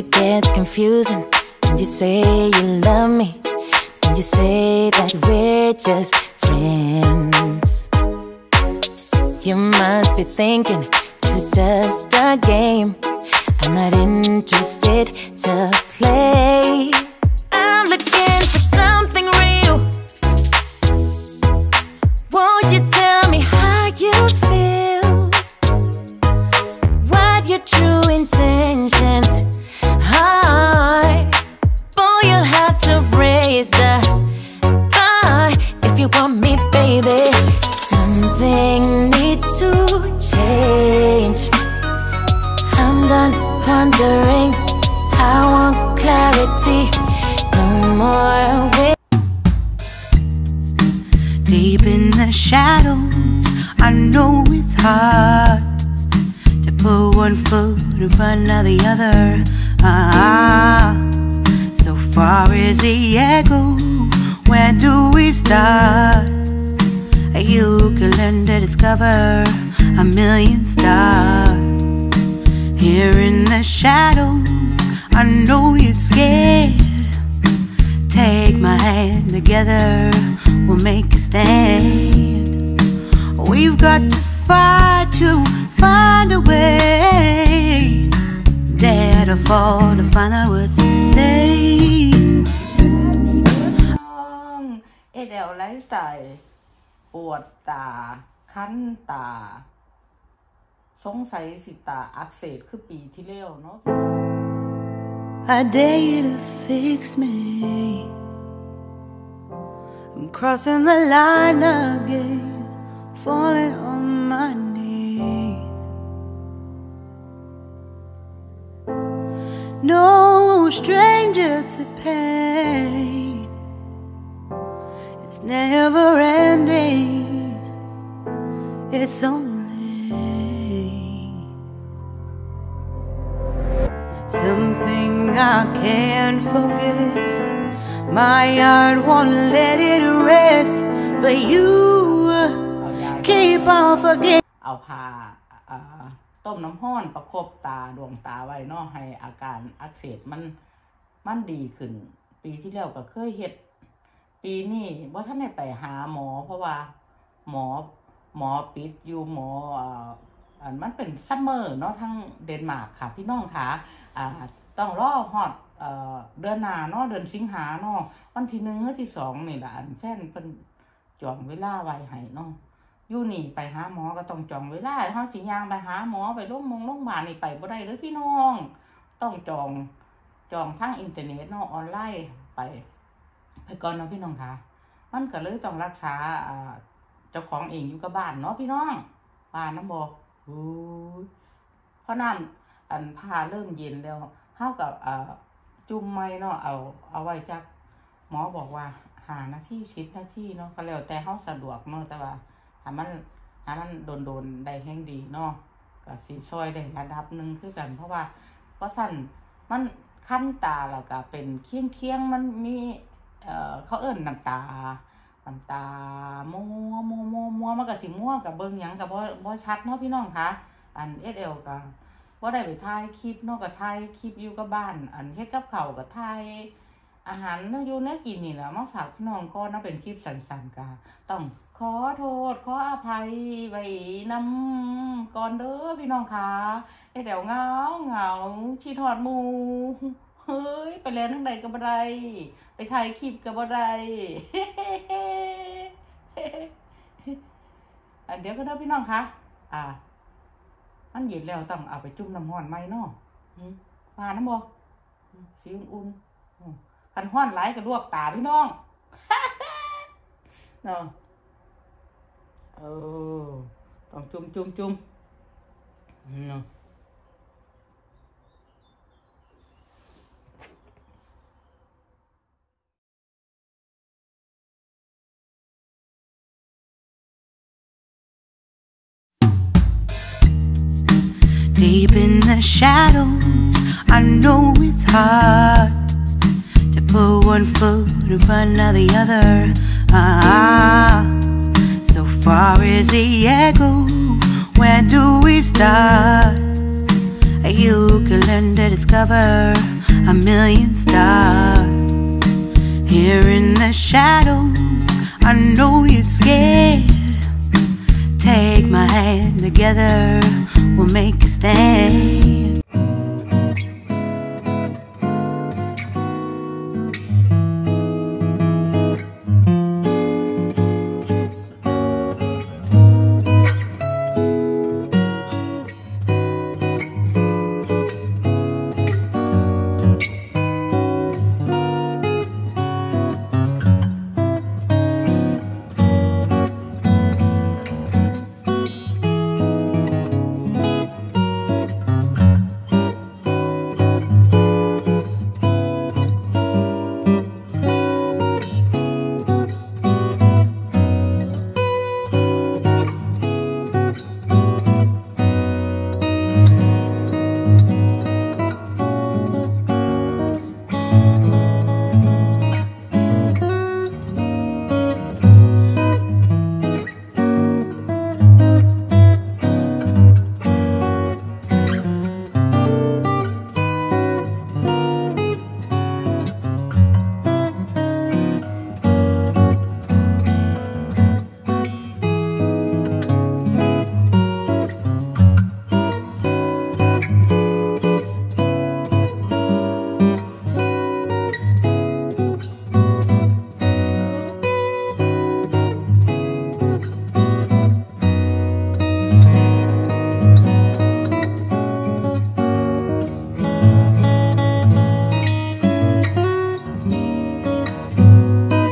it gets confusing. When you say you love me, then you say that we're just friends. You must be thinking this is just a game. I'm not interested to play. I'm looking for something real. Won't you tell me how you feel? What your true intentions are. Boy, you'll have to raise the bar if you want me, baby. Something needs to change. I'm done wondering, I want clarity, no more waiting. Deep in the shadows, I know it's hard to put one foot in front of the other. So far as the echo, where do we start? You can learn to discover a million stars. Here in the shadows, I know you're scared. Take my hand, together we'll make a stand. We've got to fight to find a way. Dare to fall to find out what to say. เอเดลไลฟ์สไตล์ปวดตาคันตาสงสัยสิตาอักเสบคือปีที่แล้วเนาะ I dare you to fix me. I'm crossing the line again, falling on my knees. No stranger to pain. It's never ending. It's only something I can't forget. My heart won't let it rest, but you keep on forgetting. เอาผ้าต้มน้ำห้อนประคบตาดวงตาไว้เนาะให้อาการอักเสบมันดีขึ้นปีที่แล้วก็เคยเฮ็ดปีนี้บ่ท่านได้ไปหาหมอเพราะว่าหมอปิดอยู่หมอมันเป็นซัมเมอร์เนาะทั้งเดนมาร์กค่ะพี่น้องค่ะต้องรอฮอดเดือนหน้าเนาะเดือนสิงหาเนาะวันที่1หรือที่2นี่ล่ะอันแฟนเพิ่นจองเวลาไว้ให้เนาะอยู่นี่ไปหาหมอก็ต้องจองเวลาเฮาสิย่างไปหาหมอไปโรงพยาบาลนี่ไปบ่ได้เด้อพี่น้องต้องจองทางอินเทอร์เน็ตเนาะออนไลน์ไปก่อนเนาะพี่น้องค่ะมันก็เลยต้องรักษาเจ้าของเองอยู่กับบ้านเนาะพี่น้องบ้านนำบ่เพราะน้ำอันผ้าเริ่มเย็นแล้วเท่ากับจุ่มไม้เนาะเอาไว้จากหมอบอกว่าหานาที10 นาทีเนาะก็แล้วแต่เฮาสะดวกเนาะแต่ว่าถ้ามันโดนได้แห้งดีเนาะก็สีซอยได้ระดับหนึ่งคือกันเพราะว่าก็สั่นมันคันตาแล้วก็เป็นเคี้ยงมันมีเขาเอิ้นน้ำตามัวมันกับสีม่วงกับเบิ้งหยังกับบ่ชัดเนาะพี่น้องคะอันSLกับว่าได้ไปถ่ายคลิปเนาะกับถ่ายคลิปอยู่กับบ้านอันเฮ็ดกับเขากับถ่ายอาหารเนื้ออยู่เนื้อกินนี่แหละมาฝากพี่น้องก็น่าเป็นคลิปสั่นๆกะต้องขอโทษขออภัยไว้น้ำก่อนเด้อพี่น้องคะSLเหงาชีทอดมูเฮ้ยไปแล้วทั้งใดกับอะไรไปถ่ายคลิปกับอะไรเดี๋ยวก็เด้อพี่น้องคะมันเย็นแล้วต้องเอาไปจุ่มน้ำห้อนไหมเนาะปลาน้ำบ่สีอุ่นๆกันห้อนไหลกับลวกตาพี่น้องเนาะต้องจุ่มเนาะDeep in the shadows, I know it's hard to put one foot in front of the other. So far as the echo, where do we start? You can learn to to discover a million stars. Here in the shadows, I know you're scared. Take my hand, together we'll make a stand.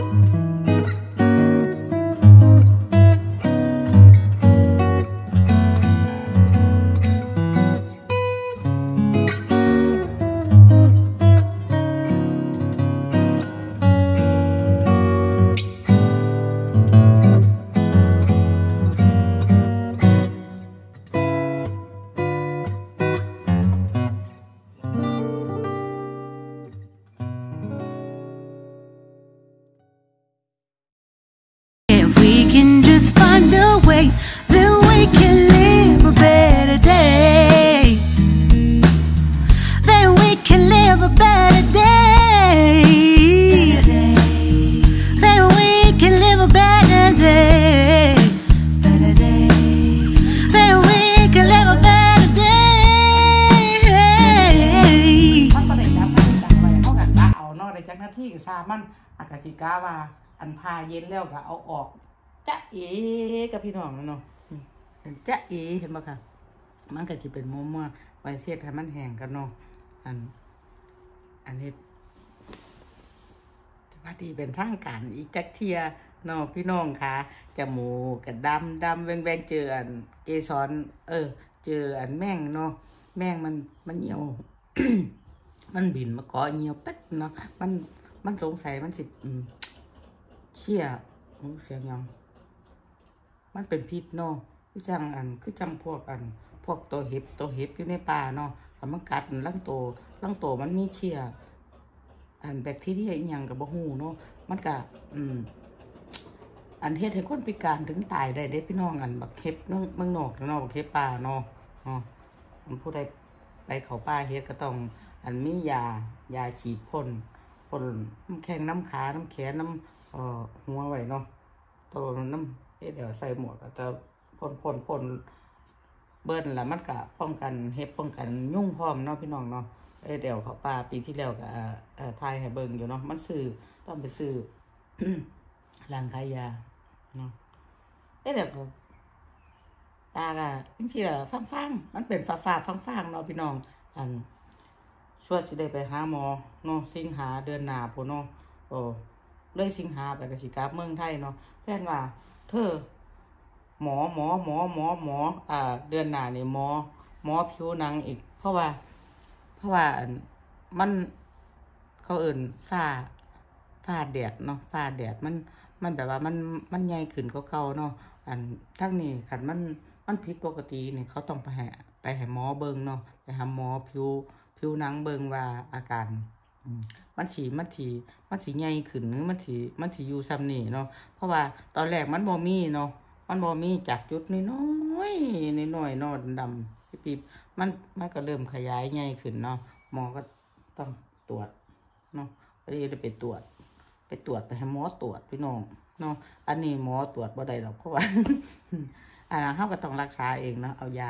มันกะสิกาว่าอันพาเย็นแล้วก็เอาออกจะเอ๋กับพี่น้องเนาะอันจะเอ๋เห็นบ่ค่ะมันกะสิเป็นมัวๆไว้เสียดให้มันแห้งกันเนาะอันอันเฮ็ดสวัสดีเป็นทางการอีกจักเทียเนาะพี่น้องค่ะจมูกกะดำๆแวงๆเจออันเอซอนเจออันแม่งเนาะแม่งมันเหนียว มันบินมาเกาะเหนียวเป็ดเนาะมัน สงสัยมันสิเชี่ยมันเป็นพิษเนาะคือจังอันคือจังพวกอันพวกตัวเห็บตัวเห็บอยู่ในป่าเนาะมันกัดมันลังโตลังโตมันมีเชี่ยอันแบคทีเรียอย่างกับบ่ฮู้เนาะมันก็อันเฮ็ดให้คนพิการถึงตายได้เด้พี่น้องอันบักเห็บเนาะเมืองนอกเนาะบักเห็บป่าเนาะอ๋อมันผู้ใดไปเข้าป่าเฮ็ดก็ต้องอันมียายาฉีดพ่น พ่นน้ำแข็งน้ำขาน้ำแข็งน้ำหัวไว้เนาะตัวน้ำเอเดลใส่หมวกแล้วจะพ่นพ่นเบิ้ลแล้วมันกะป้องกันเห็บป้องกันยุ่งพร้อมเนาะพี่น้องเนาะเอเดลเขาปลาปีที่แล้วกะทายให้เบิ้งอยู่เนาะมันซื้อ ร้านขายยาเนาะเอเดลตากะจริงๆล่ะฟังๆมันเป็นฟ้าๆฟังๆเนาะพี่น้องอัน ช่วยสิได้ไปหาหมอเนาะสิงหาเดือนหน้าพุ่นเนาะโอ้เลยสิงหาไปได้เนาะเดือนหน้าก็สิได้ไปหาหมอเนาะเออเดือนหน้าก็สิได้ไปหาหมอเนาะเออเดือนหน้าก็สิได้ไปหาหมอเนาะเออเดือนหน้าก็สิได้ไปหาหมอเนาะเออเดือนหน้าก็สิได้ไปหาหมอเนาะเออเดือนหน้าก็สิได้ไปหาหมอเนาะ ผิวหนังเบิ่งว่าอาการมันสีใหญ่ขึ้นหรือมันสีใหญ่ขึ้นหรือมันสีเหี่ยวขึ้นเนาะมันสีเหี่ยวขึ้นหรือมันสีแห้งขึ้นเนาะเออเดือนหน้าก็สิได้ไปหาหมอเนาะเออเดือนหน้าก็สิได้ไปหาหมอเนาะเออเดือนหน้าก็สิได้ไปหาหมอเนาะ เพราะว่าตอนแรกมันบ่มีเนาะมันบ่มีจากจุดน้อยๆน้อยๆเนาะดำๆปิ๊บๆมันก็เริ่มขยายใหญ่ขึ้นเนาะ หมอก็ต้องตรวจเนาะก็ได้ไปตรวจไปให้หมอตรวจพี่น้องเนาะอันนี้หมอตรวจบ่ได้หรอกเพราะว่าอันนั้นเขาก็ต้องรักษาเองเนาะเอาย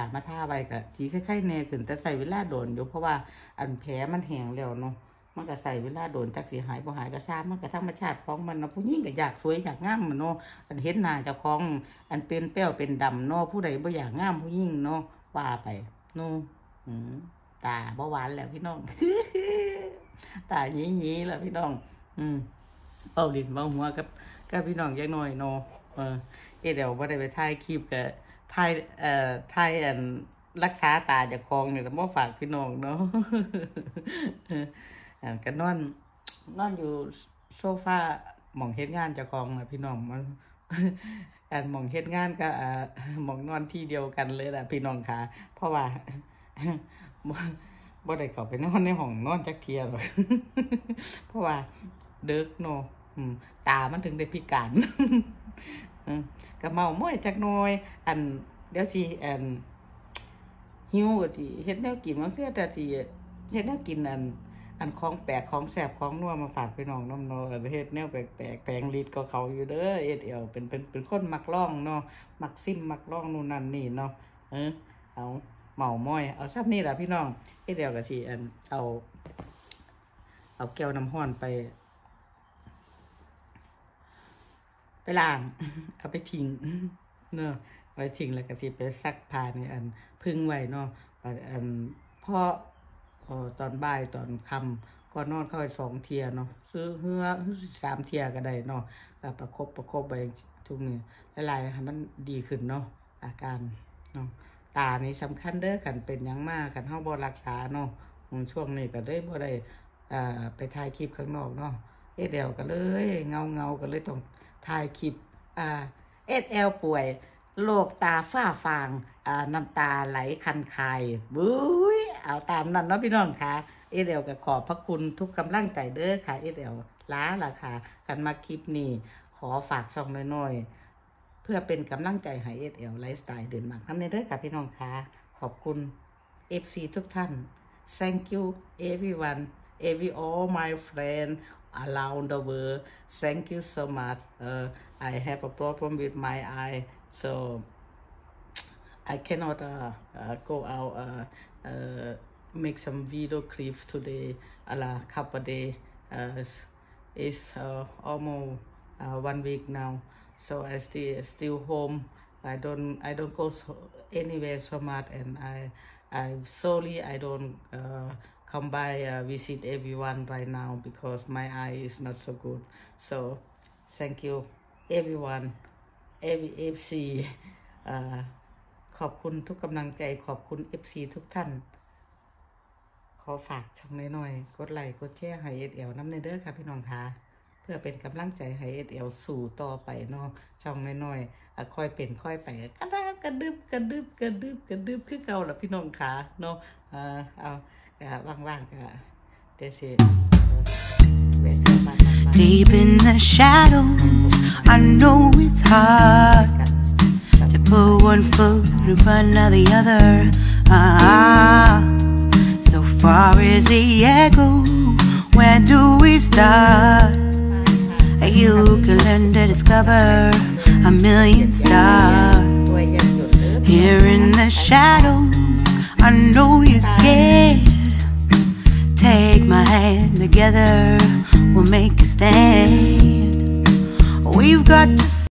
ามาท่าไปกะทีคล้ายๆแน่ขึ้นแต่ใส่เวลาโดนอยู่เพราะว่าอันแผลมันแห้งแล้วเนาะมันก็ใส่เวลาโดนจักสีหายบ่หายก็ซ้ำมันก็ธรรมชาติของมันเนาะผู้หญิงก็อยากสวยอยากงามมันเนาะอันเห็นหน้าเจ้าของอันเป็นแป้วเป็นดำเนาะผู้ใดบ่อยากงามผู้หญิงเนาะว่าไปเนาะตาบ่หวานแล้วพี่น้องตาหยีๆแล้วพี่น้องเป่าลิ้นเป่าหัวกับพี่น้องยังน้อยเนาะเดี๋ยวบ่ได้ไปถ่ายคลิปก็ถ่ายอันรักษาตาเจ้าของเนี่ยแต่บ่ฝากพี่น้องเนาะก็นอนอยู่โซฟาหม่องเฮ็ดงานเจ้าของนะพี่น้องมันการหม่องเฮ็ดงานก็หม่องนอนที่เดียวกันเลยล่ะพี่น้องค่ะเพราะว่าบ่ได้เข้าไปนอนในห้องนอนจักเทียหรอกเพราะว่าเด็กเนาะตามันถึงได้พิการก็เมาม้อยจักหน่อยอันเดี๋ยวสิอันหิวก็สิเฮ็ดแนวกินมันเสื้อแต่สิเฮ็ดแนวกินอันของแปลกของแสบของนัวมาฝากพี่น้องน้ำนอประเทศแนวแปลกแปลกแปลงฤทธิ์ก็เขาอยู่เด้อเอเดลเป็นคนมักล่องเนาะมักซิมมักล่องนู่นนั่นนี่เนาะเอาเมาม้อยเอาซับนี่แหละพี่น้องเอเดลกับชีอันเอาแก้วน้ำห้อนไปล้างเอาไปทิ้งเนาะเอาไปทิ้งแล้วกับชีไปซักผ้าในอันพึ่งไว้เนาะอันพ่อตอนบ่ายตอนค่ำก็นอนเข้าไปสองเทียเนาะซื้อเฮือสามเทียก็ได้เนาะประคบไปทุกมื้อหลายๆมันดีขึ้นเนาะอาการเนาะตานี่สำคัญเด้อขันเป็นยังมากขันเฮาบ่รักษาเนาะช่วงนี้ก็ได้บ่ได้ไปถ่ายคลิปข้างนอกเนาะเอเดลก็เลยเงาก็เลยต้องถ่ายคลิปเอเดลป่วยโรคตาฝ้าฟางน้ำตาไหลคันคายบุ้ยเอาตามนั้นเนาะพี่น้องค่ะเอเดลก็ขอบพระคุณทุกกำลังใจเด้อค่ะเอเดลล้าล่ะค่ะกันมาคลิปนี้ขอฝากช่องน้อยๆเพื่อเป็นกำลังใจให้เอเดลไลฟ์สไตล์เด่นมากทำในเด้อค่ะพี่น้องค่ะขอบคุณ FC ทุกท่าน thank you everyone every all my friend around the world thank you so much I have a problem with my eye so I cannot go out make some video clips today a couple day it's almost 1 week now so I still home I don't go anywhere so much and I solely I don't come by visit everyone right now because my eye is not so good so thank you everyone every FC ขอบคุณทุกกำลังใจขอบคุณ FC ทุกท่านขอฝากช่องน้อยๆกดไลค์กดแชร์ให้เอเดลน้ำในเด้อค่ะพี่น้องค่ะเพื่อเป็นกำลังใจให้เอเดลสู่ต่อไปเนาะช่องน้อยๆค่อยเป็นค่อยไปกระดึบคือเก่าล่ะพี่น้องค่ะเนาะเอาว่างๆก็เดซี่ Deep in the shadows I know it's hard to put one foot in front of the other So far is the echo, where do we start? You can learn to discover a million stars Here in the shadows, I know you're scared Take my hand together, we'll make a stand We've got to